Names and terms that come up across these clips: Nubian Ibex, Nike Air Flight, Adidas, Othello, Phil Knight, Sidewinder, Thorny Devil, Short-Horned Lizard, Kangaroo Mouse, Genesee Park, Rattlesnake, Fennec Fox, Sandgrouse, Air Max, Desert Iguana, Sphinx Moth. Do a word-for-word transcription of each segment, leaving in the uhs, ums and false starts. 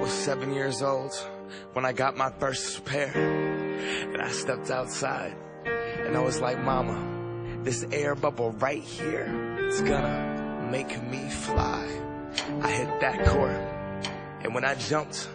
was seven years old when I got my first pair, and I stepped outside, and I was like, Mama, this air bubble right here, it's gonna make me fly. I hit that court, and when I jumped,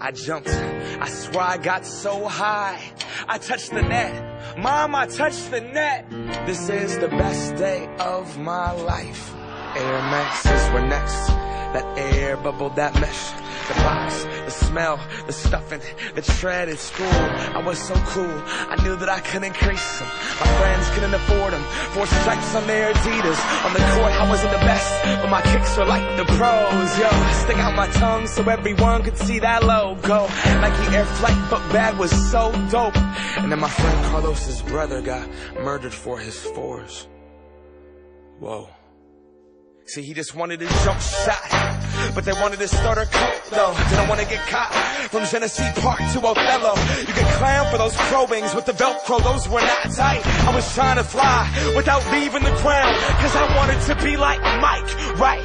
I jumped, I swear I got so high, I touched the net. Mom, I touched the net. This is the best day of my life. Air Maxes were next. That air bubble, that mesh, the box, the smell, the stuffing, the tread at school. I was so cool, I knew that I couldn't crease them. My friends couldn't afford them. Four stripes on their Adidas. On the court, I wasn't the best, but my kicks were like the pros. Yo, I stick out my tongue so everyone could see that logo. Nike Air Flight, but bag was so dope. And then my friend Carlos's brother got murdered for his fours. Whoa. See, he just wanted a jump shot, but they wanted a starter coat, though. Didn't want to get caught. From Genesee Park to Othello, you could clown for those probings with the Velcro. Those were not tight. I was trying to fly without leaving the ground, because I wanted to be like Mike, right?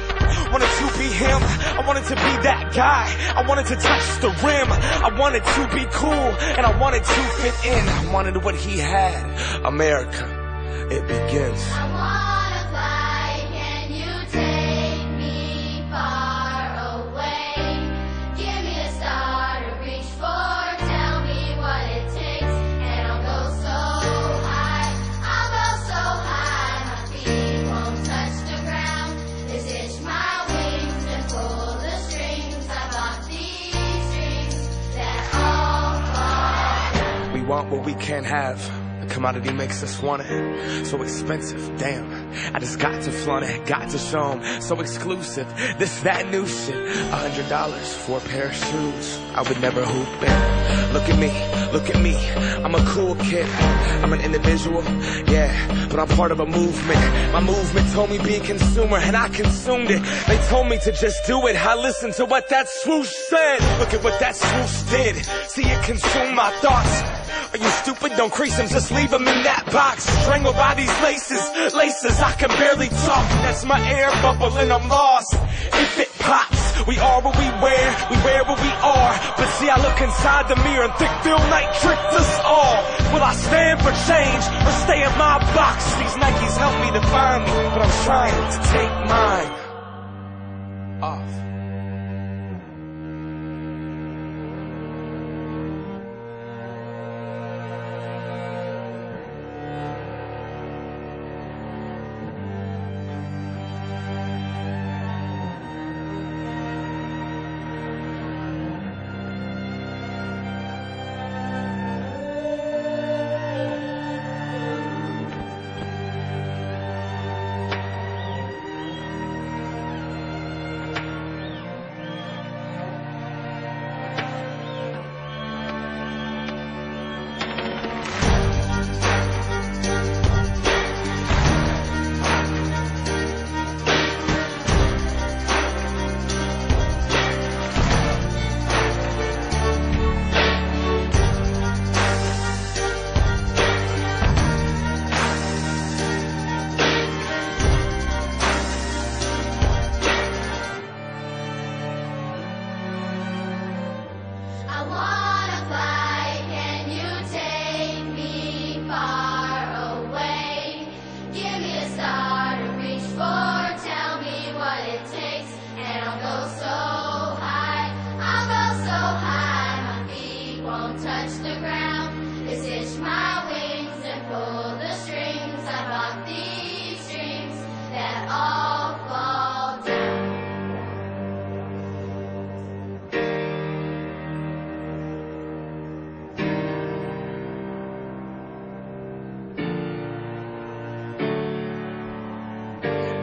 Wanted to be him. I wanted to be that guy. I wanted to touch the rim. I wanted to be cool, and I wanted to fit in. I wanted what he had. America, it begins. Want what we can't have. The commodity makes us want it. So expensive, damn. I just got to flaunt it, got to show them. So exclusive, this, that new shit. A hundred dollars for a pair of shoes I would never hoop in. Look at me, look at me. I'm a cool kid. I'm an individual, yeah, but I'm part of a movement. My movement told me be a consumer, and I consumed it. They told me to just do it. I listened to what that swoosh said. Look at what that swoosh did. See, it consumed my thoughts. Are you stupid? Don't crease them, just leave them in that box. Strangled by these laces, laces, I can barely talk. That's my air bubble and I'm lost. If it pops, we are what we wear, we wear what we are. But see, I look inside the mirror and think Phil Knight tricked us all. Will I stand for change or stay in my box? These Nikes help me define me, but I'm trying to take mine off.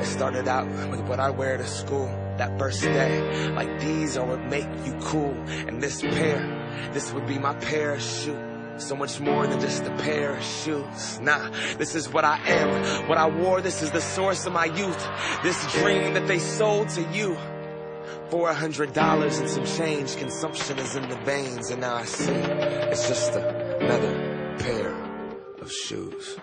Started out with what I wear to school that first day. Like, these are what make you cool. And this pair, this would be my parachute. So much more than just a pair of shoes. Nah, this is what I am, what I wore. This is the source of my youth. This dream that they sold to you. Four hundred dollars and some change. Consumption is in the veins. And now I see it's just another pair of shoes.